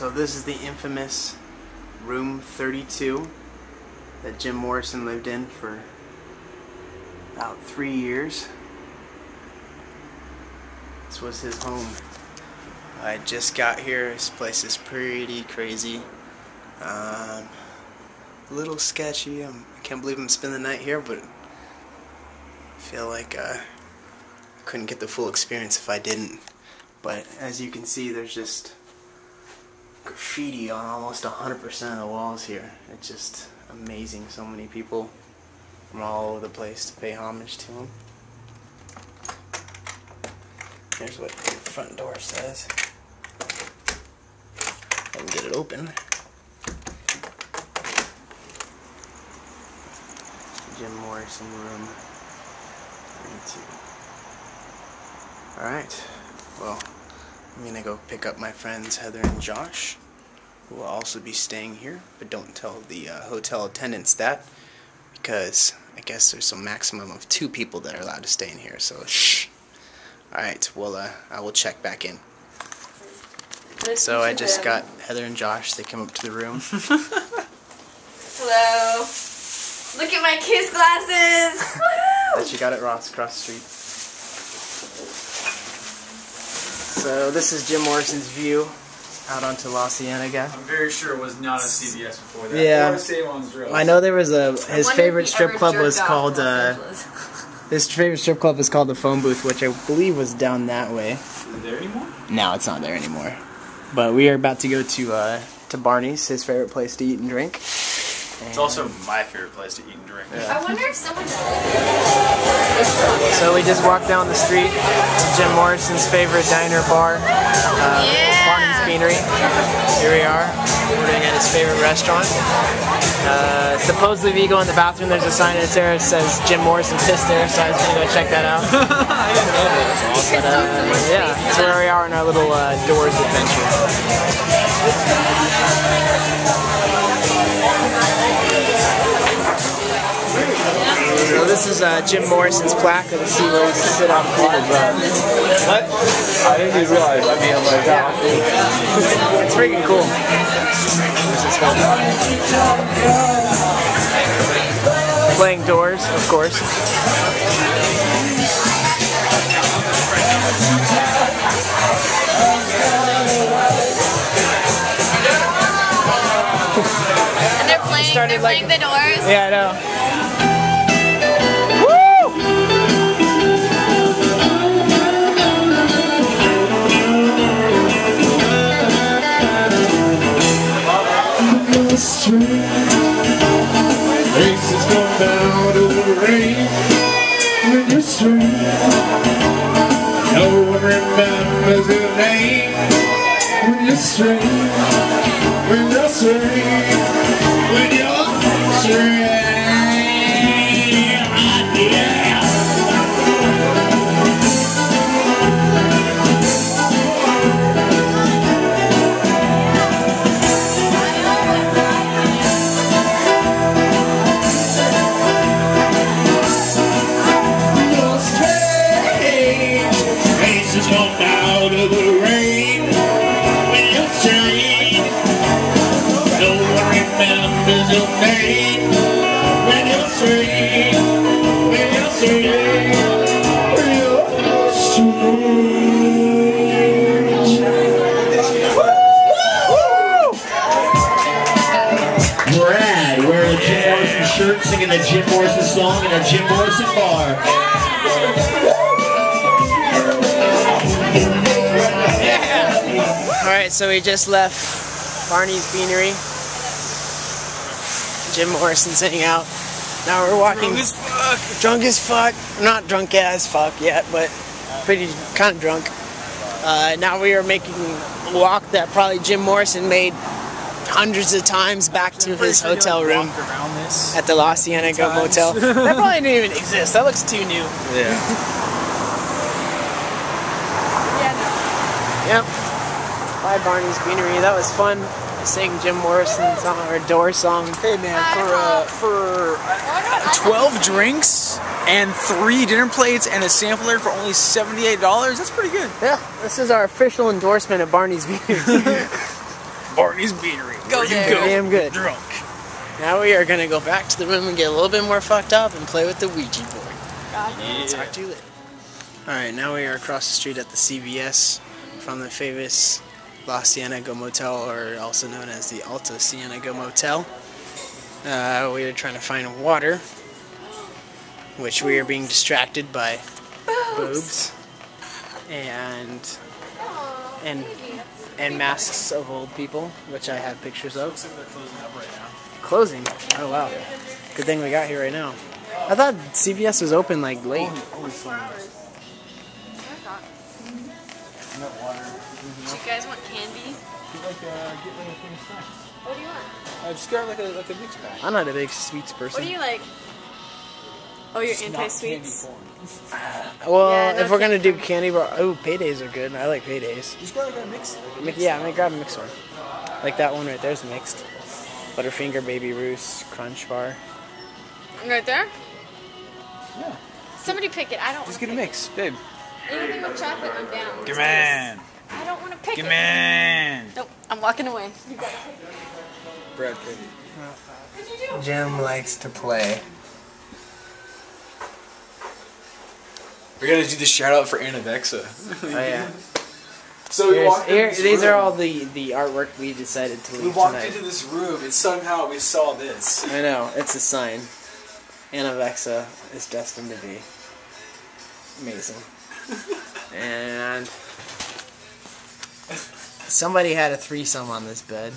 So this is the infamous room 32 that Jim Morrison lived in for about 3 years. This was his home. I just got here. This place is pretty crazy. A little sketchy. I can't believe I'm spending the night here, but I feel like I couldn't get the full experience if I didn't. But as you can see, there's just graffiti on almost 100% of the walls here. It's just amazing. So many people from all over the place to pay homage to him. Here's what the front door says. I can get it open. Jim Morrison, room 32. Alright, well, I'm gonna go pick up my friends Heather and Josh, who will also be staying here, but don't tell the hotel attendants that, because I guess there's a maximum of 2 people that are allowed to stay in here, so shh. Alright, well, I will check back in. So I just got Heather and Josh. They came up to the room. Hello. Look at my kiss glasses! Woohoo! That you got at Ross, across the street. So this is Jim Morrison's view out onto La Cienega. I'm very sure it was not a CBS before that. Yeah. I know there was a... His favorite strip club was called... This favorite strip club is called the Phone Booth, which I believe was down that way. Is it there anymore? No, it's not there anymore. But we are about to go to Barney's, his favorite place to eat and drink. It's also my favorite place to eat and drink. Yeah. I wonder if someone's So we just walked down the street to Jim Morrison's favorite diner bar, Barney's Beanery. Here we are, ordering at his favorite restaurant. Supposedly if you go in the bathroom, there's a sign that says Jim Morrison pissed there, so I was going to go check that out. But, yeah, that's where we are in our little Doors adventure. So this is Jim Morrison's plaque. Let's see where we sit on the What? I didn't realize I'd be on my back. It's freaking cool. Playing Doors, of course. And they're playing, they're playing The Doors. Yeah, I know. Races come down to the rain with your stream. No one remembers your name when you're stream, when you're stream, when you're stream. Singing a Jim Morrison song in a Jim Morrison bar. Yeah. Alright, so we just left Barney's Beanery. Jim Morrison's hanging out. Now we're walking. Drunk as fuck. Drunk as fuck. Not drunk as fuck yet, but pretty kind of drunk. Now we are making a walk that probably Jim Morrison made hundreds of times back to his hotel room at the La Cienega Motel. That probably didn't even exist. That looks too new. Yeah. Yep. Bye, Barney's Beanery. That was fun. I sang Jim Morrison's song, or Doors song. Hey man, for 12 drinks and 3 dinner plates and a sampler for only $78. That's pretty good. Yeah. This is our official endorsement of Barney's Beanery. Barney's Beanery. Go there. You go damn good. Drunk. Now we are going to go back to the room and get a little bit more fucked up and play with the Ouija board. Yeah. Talk to you later. Alright, now we are across the street at the CVS from the famous La Cienega Motel, or also known as the Alta Cienega Motel. We are trying to find water, which we are being distracted by boobs and masks of old people, which I have pictures of. Looks like they're closing up right now. Closing? Oh wow. Good thing we got here right now. I thought CVS was open like late. Only 4 hours. Do you guys want candy? Get like a thing of snacks. What do you want? I just got like a mix bag. I'm not a big sweets person. What do you like? Oh, you're anti-sweets? Well, yeah, no, if we're going to do candy bar... Oh, paydays are good. I like paydays. You just got like a mix? Yeah, I'm going to grab a mix one. Like that one right there is mixed. Butterfinger, Baby Ruth's, Crunch Bar. Right there? Yeah. Somebody pick it. I don't want to just get a mix, babe. Anything with chocolate, I'm down. Come on. I don't want to pick it. Come on. Nope, I'm walking away. You got it. Brad Pitt. What'd you do? Jim likes to play. We gotta do the shout out for Annavexa. Oh yeah. So we walked into this room. These are all the artwork we decided to leave tonight. We walked into this room and somehow we saw this. I know, it's a sign. Annavexa is destined to be amazing. And somebody had a threesome on this bed.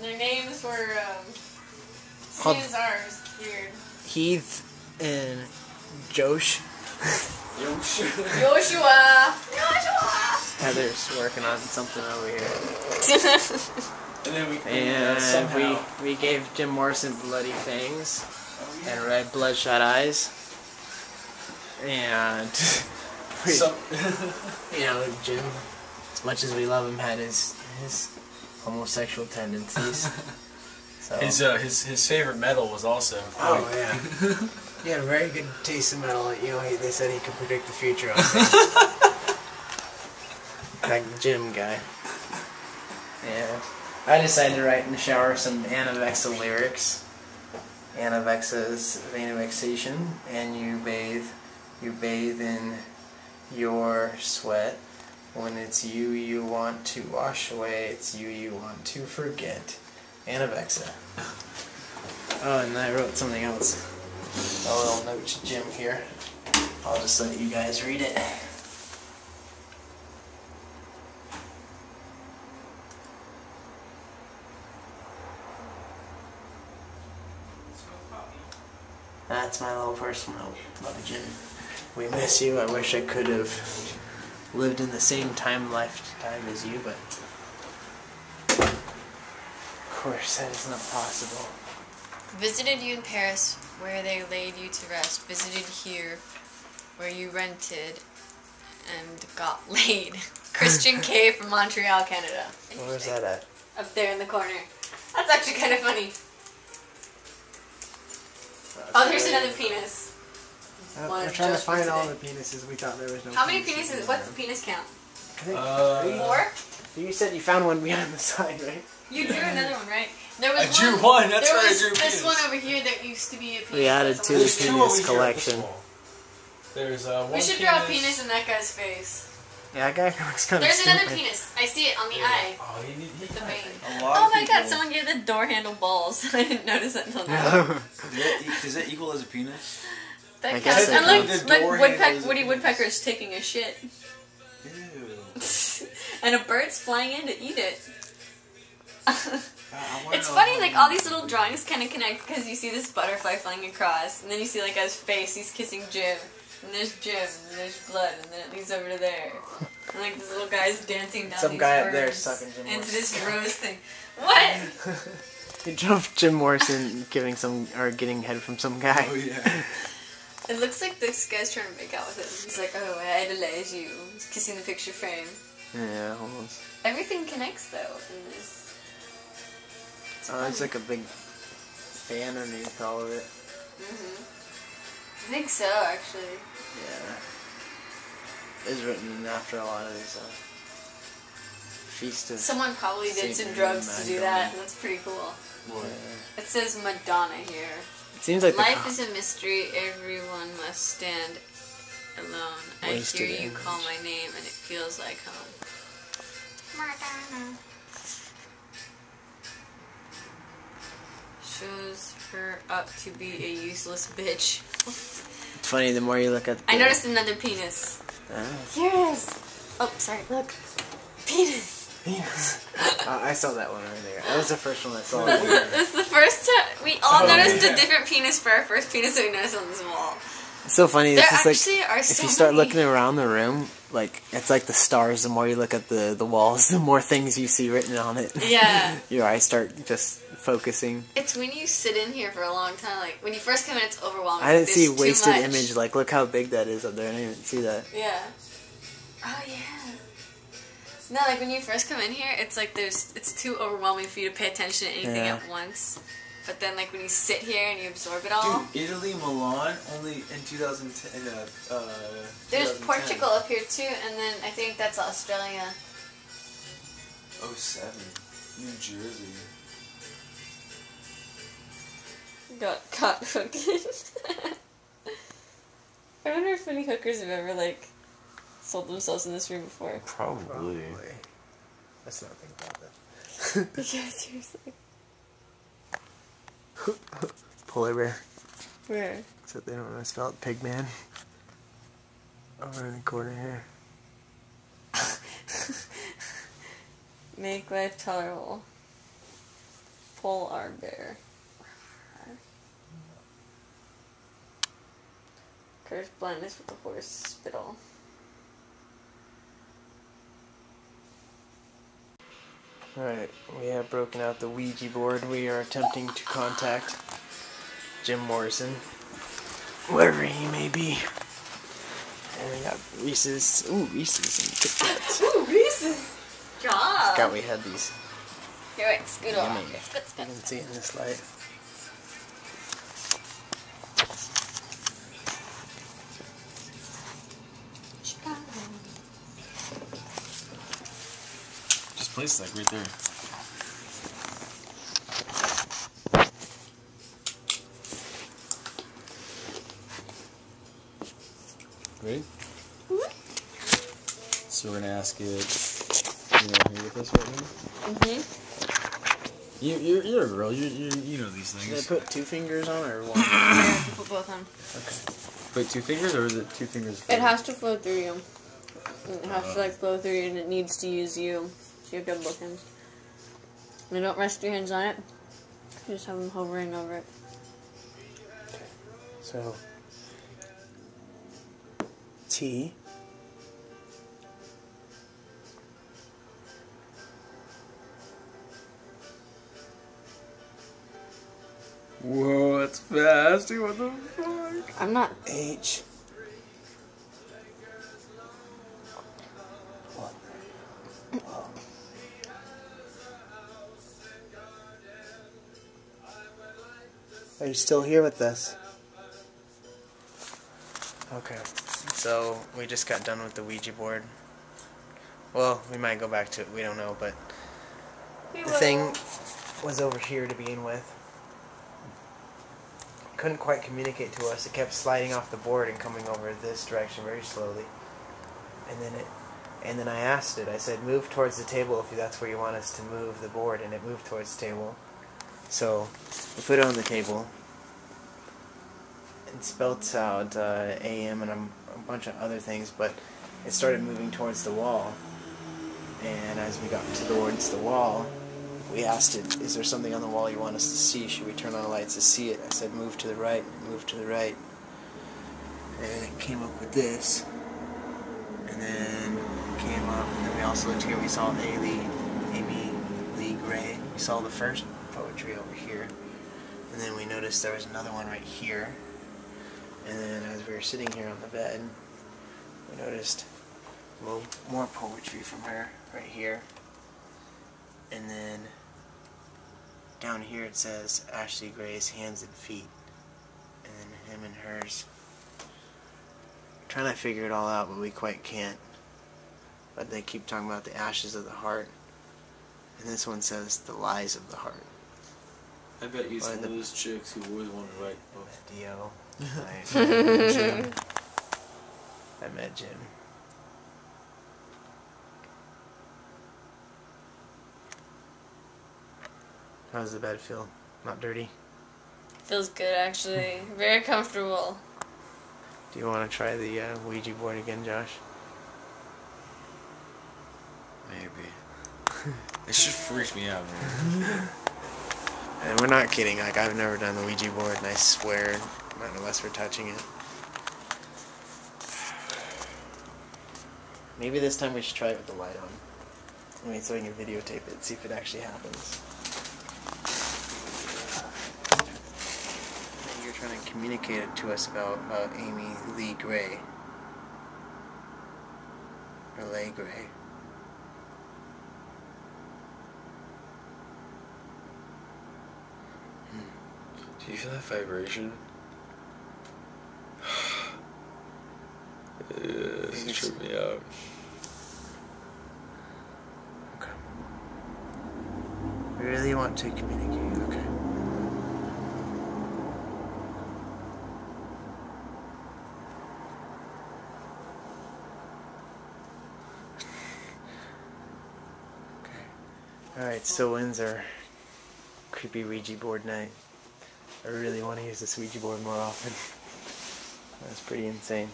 Their names were Cesar was weird. Heath and Josh. Joshua. Heather's working on something over here. And then we gave Jim Morrison bloody fangs and red bloodshot eyes. And you know, Jim, as much as we love him, had his homosexual tendencies. So. His favorite metal was also. Oh yeah. He had very good taste in metal. You know, they said he could predict the future on things. Like the Jim guy. Yeah. I decided to write in the shower some Annavexa lyrics. Annavexa is vein of vexation, and you bathe in your sweat. When it's you want to wash away, it's you want to forget. Annavexa. Oh, and I wrote something else. A little note to Jim here. I'll just let you guys read it. That's my little personal note. Love you, Jim. We miss you. I wish I could have lived in the same lifetime as you, but of course that is not possible. Visited you in Paris, where they laid you to rest. Visited here, where you rented and got laid. Christian K. from Montreal, Canada. Where's that at? Up there in the corner. That's actually kind of funny. That's oh, there's another penis. We're trying to find all the penises. We thought there was no. How many penises? What's the penis count? I think 4. You said you found one behind the side, right? You drew another one, right? There was I drew one. That's right. I drew this penis. One over here that used to be a penis. We added to the penis collection. There's one. We should draw a penis in that guy's face. Yeah, that guy looks kind of. There's stupid. Another penis. I see it on the eye. Oh, he the vein. Oh my God! Someone gave the door handle balls. I didn't notice that until now. Does that equal as a penis? That I guess. And look, Woody Woodpecker is taking a shit. Ew. And a bird's flying in to eat it. It's funny, like all these little drawings kind of connect because you see this butterfly flying across, and then you see like his face. He's kissing Jim, and there's Jim, and there's blood, and then it leads over to there. And like this little guy's dancing down. Some guy up there sucking Jim into this gross thing. What? They jumped Jim Morrison getting head from some guy. Oh yeah. It looks like this guy's trying to make out with it. He's like, oh, I idolize you. He's kissing the picture frame. Yeah, almost. Everything connects though in this. Oh, it's like a big fan underneath all of it. Mm-hmm. I think so, actually. Yeah. It's written after a lot of these. Fiesta. Someone probably did some drugs to do that. That's pretty cool. What? It says Madonna here. It seems like life is a mystery. Everyone must stand alone. I hear you call my name, and it feels like home. Madonna shows her up to be a useless bitch. It's funny. The more you look at, the I noticed another penis. Oh. Here it is. Oh, sorry. Look, penis. Penis. I saw that one right there. That was the first one I saw. That's the first time we all noticed a different penis for our first penis that we noticed on this wall. It's so funny. There it's actually like, are so if you start looking around the room, like it's like the stars. The more you look at the walls, the more things you see written on it. Yeah. Your eyes start just focusing. It's when you sit in here for a long time. Like when you first come in, it's overwhelming. I didn't see wasted image. Like look how big that is up there. I didn't even see that. Yeah. Oh yeah. No, like when you first come in here, it's like it's too overwhelming for you to pay attention to anything at once. But then, like, when you sit here and you absorb it all... Dude, Italy, Milan, only in 2010, There's 2010. Portugal up here, too, and then I think that's Australia. 07. New Jersey. Got caught hooking. I wonder if any hookers have ever, like, sold themselves in this room before. Probably. Let's not think about that. Yeah, seriously. Polar bear. Where? Except they don't want to spell it Pigman. Over in the corner here. Make life tolerable. Polar bear. Curse blindness with the horse spittle. Alright, we have broken out the Ouija board. We are attempting to contact Jim Morrison, wherever he may be. And we got Reese's. Ooh, Reese's and Kit Kats. Ooh, Reese's! Job! I forgot we had these. Here, wait, scoot over. You can see it in this light. Place like right there. Ready? Mm-hmm. So we're gonna ask it. You know, here with us right now. Mm-hmm. You're a girl. You know these things. Should I put two fingers on or one? Yeah, put both on. Okay. Put two fingers, or is it two fingers? It has to flow through you. It has to like flow through you, and it needs to use you. You have to have both hands. You don't rest your hands on it. You just have them hovering over it. So, T. Whoa, that's fast. What the fuck? I'm not. H. Are you still here with us? Okay, so we just got done with the Ouija board. Well, we might go back to it, we don't know, but the thing was over here to begin with. It couldn't quite communicate to us, it kept sliding off the board and coming over this direction very slowly. And then I asked it, I said, move towards the table if that's where you want us to move the board, and it moved towards the table. So, we put it on the table. It spelt out AM and a bunch of other things, but it started moving towards the wall. And as we got towards the wall, we asked it, is there something on the wall you want us to see? Should we turn on the lights to see it? I said, move to the right, move to the right. And it came up with this. And then it came up, and then we also looked here, we saw Amy Lee Gray. We saw the first poetry over here, and then we noticed there was another one right here, and then as we were sitting here on the bed, we noticed a little more poetry from her right here, and then down here it says Ashley Gray's hands and feet, and then him and hers. We're trying to figure it all out, but we quite can't, but they keep talking about the ashes of the heart, And this one says, The Lies of the Heart. I bet he's one of those chicks who always wanted to write books. I met Jim. How does the bed feel? Not dirty? Feels good, actually. Very comfortable. Do you want to try the Ouija board again, Josh? Maybe. It should freak me out, man. And we're not kidding. Like, I've never done the Ouija board, and I swear, not unless we're touching it. Maybe this time we should try it with the light on. I mean, so we can videotape it, see if it actually happens. You're trying to communicate it to us about Amy Lee Gray. Or Lay Gray. Do you feel that vibration? It's tripping me out. Okay. We really want to communicate. Okay. Okay. Alright, so when's our creepy Ouija board night? I really want to use this Ouija board more often. That's pretty insane.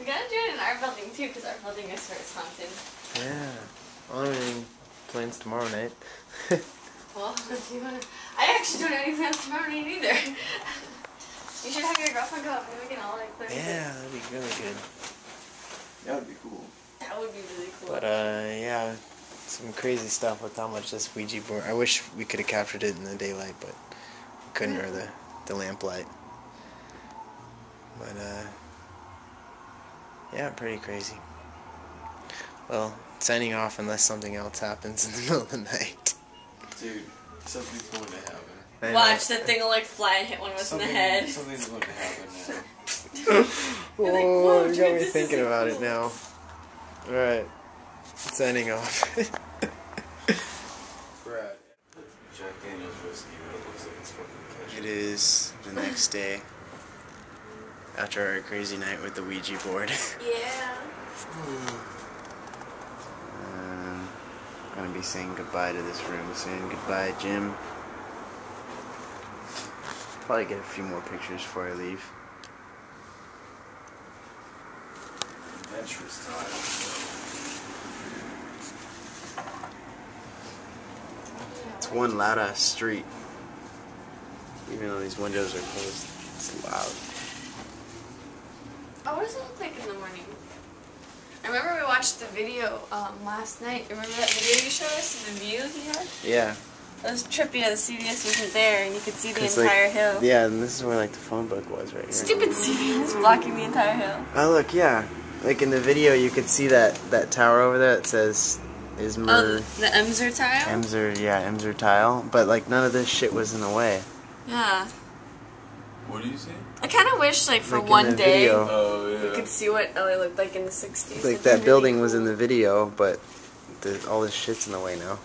We gotta do it in our building too, because our building is where it's haunted. Yeah. I don't have any plans tomorrow night. Well, if you want to... I actually don't have any plans tomorrow night either. You should have your girlfriend go up and we can all like play. Yeah, that'd be really good. That would be cool. That would be really cool. But yeah, some crazy stuff with how much this Ouija board... I wish we could have captured it in the daylight, but we couldn't, or the lamplight. But yeah, pretty crazy. Well, signing off unless something else happens in the middle of the night. Dude, something's going to happen. I watch, that thing will like fly and hit one of us in the head. Something's going to happen now. You're like, whoa, dude, you got me thinking about it now. Alright, signing off. Brad. Jack Daniel's whiskey, but it looks like it's fucking catching. It is the next day. After our crazy night with the Ouija board. Yeah. I'm going to be saying goodbye to this room soon. Goodbye, Jim. Probably get a few more pictures before I leave. Adventurous time. It's one loud ass street. Even though these windows are closed, it's loud. Oh, what does it look like in the morning? I remember we watched the video last night. Remember that video you showed us? The view he had? Yeah. It was trippy how the CVS wasn't there and you could see the entire hill. Yeah, and this is where like the phone book was right here. Stupid CVS blocking the entire hill. Oh, look, yeah. Like in the video you could see that tower over there that says Ismer. Oh, the Emser tile? Emser, yeah, Emser tile. But like none of this shit was in the way. Yeah. What do you say? I kind of wish, like, for one day, we could see what LA looked like in the 60s. Like, that building was in the video, but all this shit's in the way now.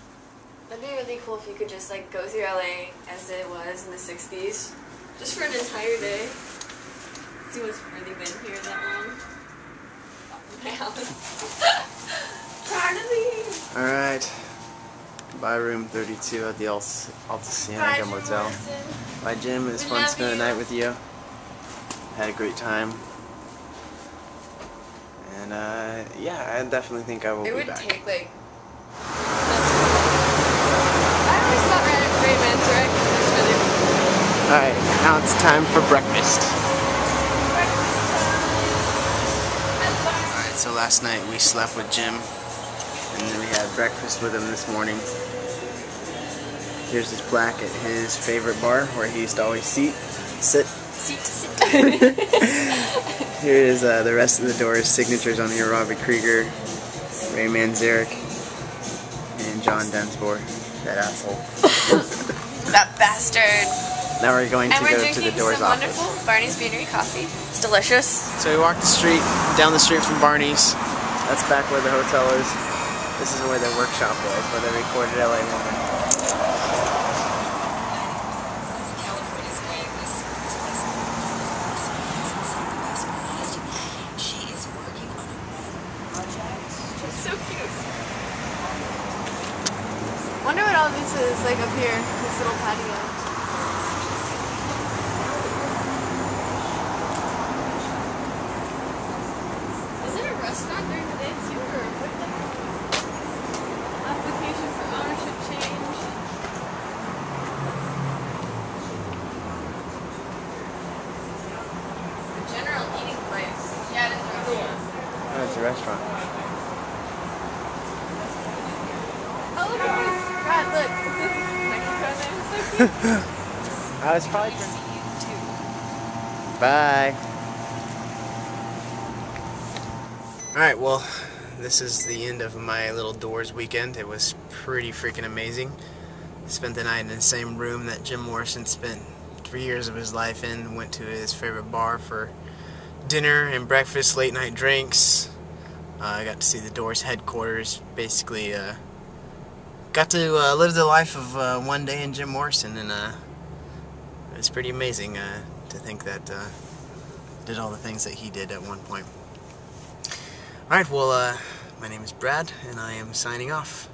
That'd be really cool if you could just, like, go through LA as it was in the 60s. Just for an entire day. See what's really been here that long. My house. Proud of me! Alright. Bye, room 32 at the Alta Cienega Motel. Bye, Jim. It was fun spending the night with you. Had a great time. And, yeah, I definitely think I will be back. It would take, like... I always thought Ray Manzarek was really cool. Alright, now it's time for breakfast. Alright, so last night we slept with Jim. And then we had breakfast with him this morning. Here's his plaque at his favorite bar, where he used to always sit. Here is the rest of the Doors signatures on here: Robert Krieger, Ray Manzarek, and John Densmore. That asshole. That bastard. Now we're going to go to the Doors office. And we're drinking some wonderful Barney's Beanery coffee. It's delicious. So we walked down the street from Barney's. That's back where the hotel is. This is where their workshop was, where they recorded LA Woman. This is like up here, this little patio. Is it a restaurant during the day too, or what? Application for ownership change. A general eating place. Yeah, it is a restaurant. Yeah. Oh, it's a restaurant. Oh, look at this. God, look, it's so cute. I was probably trying to see you too. Bye. Alright, well, this is the end of my little Doors weekend. It was pretty freaking amazing. Spent the night in the same room that Jim Morrison spent 3 years of his life in. Went to his favorite bar for dinner and breakfast, late night drinks. I got to see the Doors headquarters, basically. Got to live the life of one day in Jim Morrison, and it's pretty amazing to think that did all the things that he did at one point. Alright, well, my name is Brad, and I am signing off.